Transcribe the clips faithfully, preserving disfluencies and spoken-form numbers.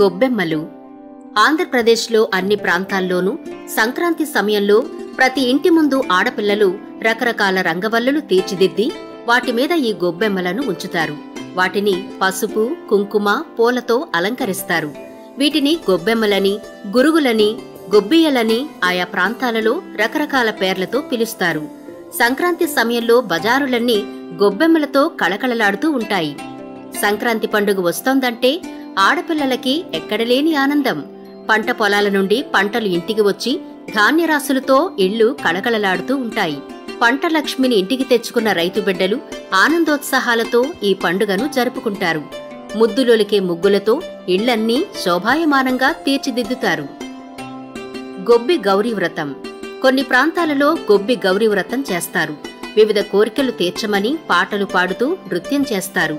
గొబ్బెమ్మలు. ఆంధ్రప్రదేశ్లో అన్ని ప్రాంతాల్లోనూ సంక్రాంతి సమయంలో ప్రతి ఇంటి ముందు ఆడపిల్లలు రకరకాల రంగవల్లులు తీర్చిదిద్ది వాటి మీద ఈ గొబ్బెమ్మలను ఉంచుతారు. వాటిని పసుపు, కుంకుమ, పూలతో అలంకరిస్తారు. వీటిని గొబ్బెమ్మలని, గురుగులని, గొబ్బియ్యలని ఆయా ప్రాంతాలలో రకరకాల పేర్లతో పిలుస్తారు. సంక్రాంతి సమయంలో బజారులన్నీ గొబ్బెమ్మలతో కళకళలాడుతూ ఉంటాయి. సంక్రాంతి పండుగ వస్తోందంటే ఆడపిల్లలకి ఎక్కడలేని ఆనందం. పంట పొలాల నుండి పంటలు ఇంటికి వచ్చి ధాన్యరాశులతో ఇళ్లు కళకళలాడుతూ ఉంటాయి. పంట లక్ష్మిని ఇంటికి తెచ్చుకున్న రైతు బిడ్డలు ఆనందోత్సాహాలతో ఈ పండుగను జరుపుకుంటారు. ముద్దులొలికే ముగ్గులతో ఇళ్లన్నీ శోభాయమానంగా తీర్చిదిద్దుతారు. గొబ్బి గౌరీ వ్రతం. కొన్ని ప్రాంతాలలో గొబ్బి గౌరీ వ్రతం చేస్తారు. వివిధ కోరికలు తీర్చమని పాటలు పాడుతూ నృత్యం చేస్తారు.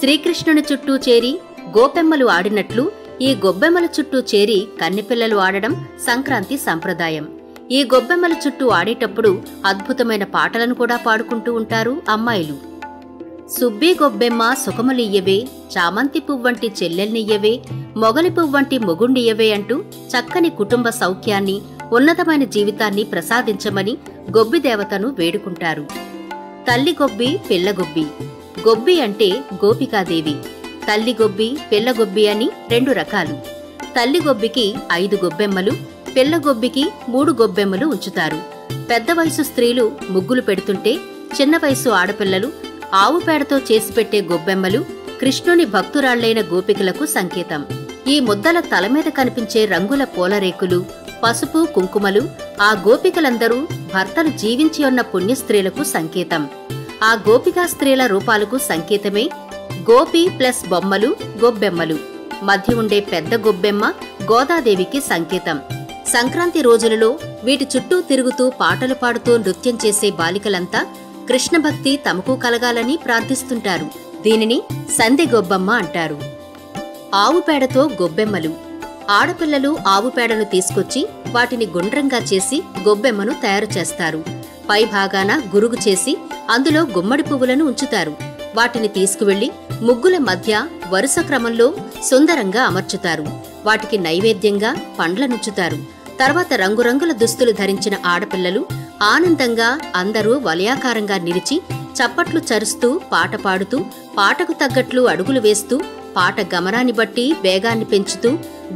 శ్రీకృష్ణుని చుట్టూ చేరి గోపెమ్మలు ఆడినట్లు ఈ గొబ్బెమ్మల చుట్టూ చేరి కన్నెపిల్లలు ఆడడం సంక్రాంతి సంప్రదాయం. ఈ గొబ్బెమ్మల చుట్టూ ఆడేటప్పుడు అద్భుతమైన పాటలను కూడా పాడుకుంటూ ఉంటారు అమ్మాయిలు. సుబ్బి గొబ్బెమ్మ సుఖములియ్యవే, చామంతి పువ్వంటి చెల్లెల్నియ్యవే, మొగలి పువ్వంటి మొగుండియ్యవే అంటూ చక్కని కుటుంబ సౌఖ్యాన్ని, ఉన్నతమైన జీవితాన్ని ప్రసాదించమని గొబ్బి దేవతను వేడుకుంటారు. తల్లి గొబ్బి, పిల్ల గొబ్బి. గొబ్బి అంటే గోపికాదేవి. తల్లి గొబ్బి, పిల్ల గొబ్బి అని రెండు రకాలు. తల్లి గొబ్బికి ఐదు గొబ్బెమ్మలు, పిల్ల గొబ్బికి మూడు గొబ్బెమ్మలు ఉంచుతారు. పెద్ద వయసు స్త్రీలు ముగ్గులు పెడుతుంటే చిన్న వయసు ఆడపిల్లలు ఆవు పేడతో చేసి పెట్టే గొబ్బెమ్మలు కృష్ణుని భక్తురాళ్లైన గోపికలకు సంకేతం. ఈ ముద్దల తలమీద కనిపించే రంగుల పూలరేకులు, పసుపు, కుంకుమలు ఆ గోపికలందరూ భర్తలు జీవించి ఉన్న పుణ్య స్త్రీలకు సంకేతం. ఆ గోపికా స్త్రీల రూపాలకు సంకేతమే గోపి ప్లస్ బొమ్మలు గొబ్బెమ్మలు. మధ్య ఉండే పెద్ద గొబ్బెమ్మ గోదాదేవికి సంకేతం. సంక్రాంతి రోజులలో వీటి చుట్టూ తిరుగుతూ పాటలు పాడుతూ నృత్యం చేసే బాలికలంతా కృష్ణ భక్తి తమకు కలగాలని ప్రార్థిస్తుంటారు. దీనిని సంధి గొబ్బమ్మ అంటారు. ఆవు పేడతో గొబ్బెమ్మలు. ఆడపిల్లలు ఆవు పేడను తీసుకొచ్చి వాటిని గుండ్రంగా చేసి గొబ్బెమ్మను తయారు చేస్తారు. పై భాగాన గురుగు చేసి అందులో గుమ్మడి పువ్వులను ఉంచుతారు. వాటిని తీసుకువెళ్లి ముగ్గుల మధ్య వరుస క్రమంలో సుందరంగా అమర్చుతారు. వాటికి నైవేద్యంగా పండ్లనుంచుతారు. తర్వాత రంగురంగుల దుస్తులు ధరించిన ఆడపిల్లలు ఆనందంగా అందరూ వలయాకారంగా నిలిచి చప్పట్లు చరుస్తూ పాట పాడుతూ పాటకు తగ్గట్లు అడుగులు వేస్తూ పాట గమనాన్ని బట్టి వేగాన్ని పెంచుతూ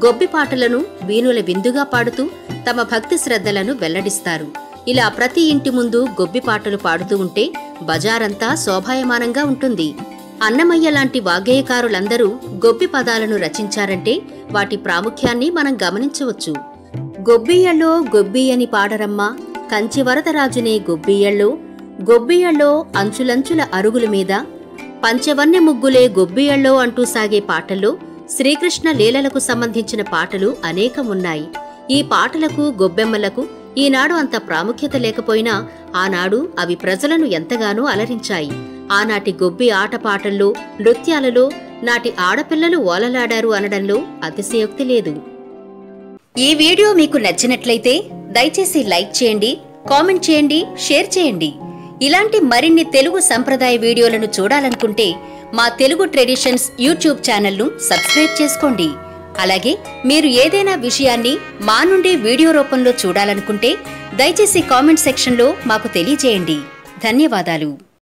గొబ్బి పాటలను వీణుల విందుగా పాడుతూ తమ భక్తి శ్రద్ధలను వెల్లడిస్తారు. ఇలా ప్రతి ఇంటి ముందు గొబ్బి పాటలు పాడుతూ ఉంటే బజారంతా శోభాయమానంగా ఉంటుంది. అన్నమయ్య లాంటి వాగ్గేయకారులందరూ గొబ్బి పదాలను రచించారంటే వాటి ప్రాముఖ్యాన్ని మనం గమనించవచ్చు. గొబ్బియ్యలో గొబ్బియ్యని పాడరమ్మ, కంచివరదరాజునే గొబ్బియ్యలో, గొబ్బియ్యలో అంచులంచుల అరుగుల మీద, పంచవన్నె ముగ్గులే గొబ్బియ్యలో అంటూ సాగే పాటల్లో శ్రీకృష్ణ లీలలకు సంబంధించిన పాటలు అనేకం ఉన్నాయి. ఈ పాటలకు, గొబ్బెమ్మలకు ఈనాడు అంత ప్రాముఖ్యత లేకపోయినా ఆనాడు అవి ప్రజలను ఎంతగానో అలరించాయి. ఆనాటి గొబ్బి ఆటపాటల్లో, నృత్యాలలో నాటి ఆడపిల్లలు ఓలలాడారు అనడంలో అతిశయోక్తి లేదు. ఈ వీడియో మీకు నచ్చినట్లయితే దయచేసి లైక్ చేయండి, కామెంట్ చేయండి, షేర్ చేయండి. ఇలాంటి మరిన్ని తెలుగు సంప్రదాయ వీడియోలను చూడాలనుకుంటే మా తెలుగు ట్రెడిషన్స్ యూట్యూబ్ ఛానల్ను సబ్స్క్రైబ్ చేసుకోండి. అలాగే మీరు ఏదైనా విషయాన్ని మా నుండి వీడియో రూపంలో చూడాలనుకుంటే దయచేసి కామెంట్ సెక్షన్లో మాకు తెలియజేయండి. ధన్యవాదాలు.